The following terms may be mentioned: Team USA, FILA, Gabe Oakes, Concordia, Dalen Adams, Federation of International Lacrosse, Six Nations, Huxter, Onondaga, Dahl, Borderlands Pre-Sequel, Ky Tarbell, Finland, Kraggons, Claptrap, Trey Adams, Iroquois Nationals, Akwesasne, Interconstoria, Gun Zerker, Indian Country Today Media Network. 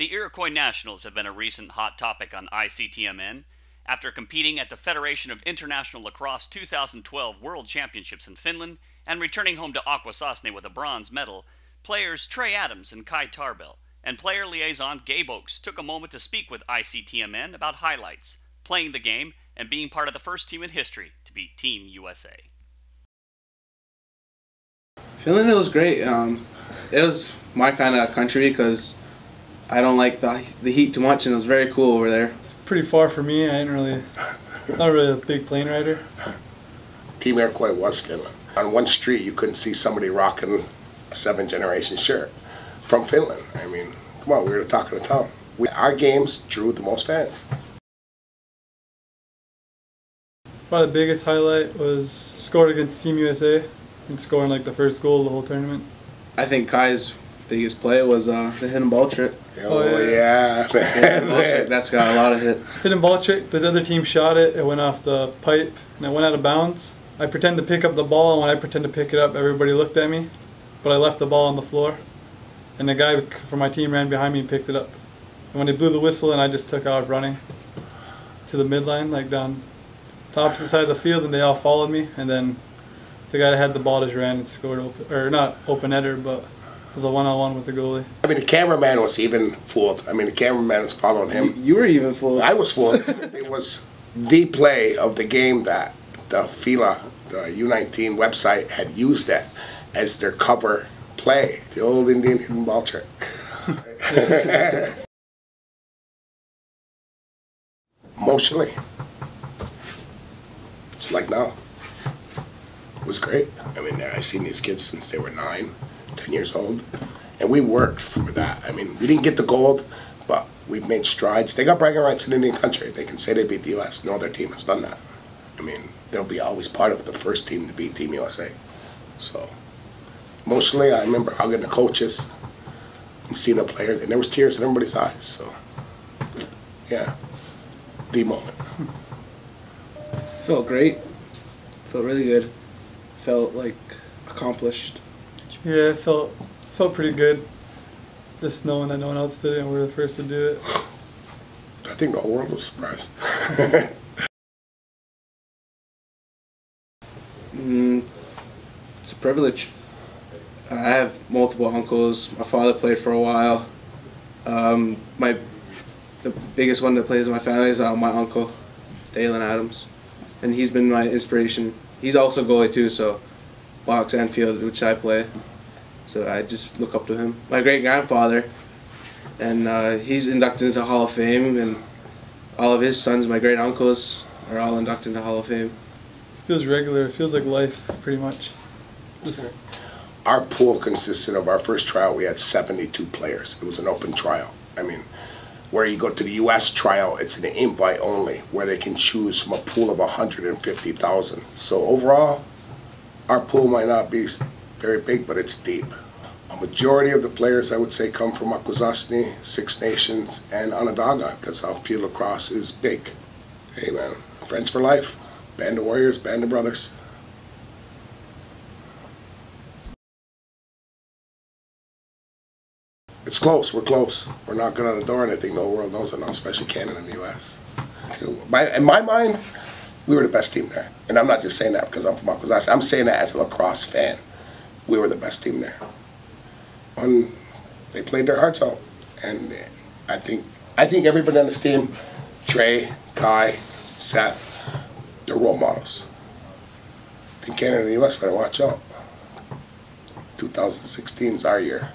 The Iroquois Nationals have been a recent hot topic on ICTMN after competing at the Federation of International Lacrosse 2012 World Championships in Finland and returning home to Akwesasne with a bronze medal. Players Trey Adams and Ky Tarbell and player liaison Gabe Oakes took a moment to speak with ICTMN about highlights, playing the game, and being part of the first team in history to beat Team USA. Finland, it was great. It was my kind of country because I don't like the heat too much, and it was very cool over there. It's pretty far for me. I'm not really a big plane rider. Team Iroquois was Finland. On one street, you couldn't see somebody rocking a 7th generation shirt from Finland. I mean, come on, we were the talk of the town. Our games drew the most fans. Probably the biggest highlight was scored against Team USA and scoring like the first goal of the whole tournament. I think Ky's biggest play was the hidden ball trick. Oh yeah. The hidden ball trick, that's got a lot of hits. Hidden ball trick, the other team shot it, it went off the pipe, and it went out of bounds. I pretend to pick up the ball, and when I pretend to pick it up, everybody looked at me, but I left the ball on the floor, and the guy from my team ran behind me and picked it up. And when they blew the whistle, and I just took off running to the midline, like down the opposite side of the field, and they all followed me, and then the guy that had the ball just ran and scored, not open header, but it was a one-on-one with the goalie. I mean, the cameraman was even fooled. I mean, the cameraman was following him. You were even fooled. I was fooled. It was the play of the game that the FILA, the U19 website, had used that as their cover play. The old Indian hidden ball trick. Emotionally. Just like now. It was great. I mean, I've seen these kids since they were 9, 10 years old, and we worked for that. I mean, we didn't get the gold, but we've made strides. They got bragging rights in Indian Country. They can say they beat the U.S. No other team has done that. I mean, they'll be always part of the first team to beat Team USA. So, emotionally, I remember hugging the coaches and seeing the players, and there was tears in everybody's eyes. So, yeah, the moment. Felt great. Felt really good. Felt like accomplished. Yeah, it felt pretty good. Just knowing that no one else did it and we were the first to do it. I think the whole world was surprised. It's a privilege. I have multiple uncles. My father played for a while. The biggest one that plays in my family is my uncle, Dalen Adams. And he's been my inspiration. He's also goalie too, so box and field, which I play. So I just look up to him. My great-grandfather, and he's inducted into Hall of Fame, and all of his sons, my great-uncles, are all inducted into Hall of Fame. Feels regular, it feels like life, pretty much. Just our pool consisted of our first trial, we had 72 players. It was an open trial. I mean, where you go to the U.S. trial, it's an invite only, where they can choose from a pool of 150,000. So overall, our pool might not be very big, but it's deep. A majority of the players, I would say, come from Akwesasne, Six Nations, and Onondaga, because our field lacrosse is big. Hey man, friends for life, band of warriors, band of brothers. It's close, we're close. We're knocking on the door and I think the whole world knows it now, especially Canada and the US. In my mind, we were the best team there. And I'm not just saying that because I'm from Akwesasne. I'm saying that as a lacrosse fan. We were the best team there. And they played their hearts out. And I think everybody on this team, Trey, Ky, Seth, they're role models. I think Canada and the US better watch out. 2016 is our year.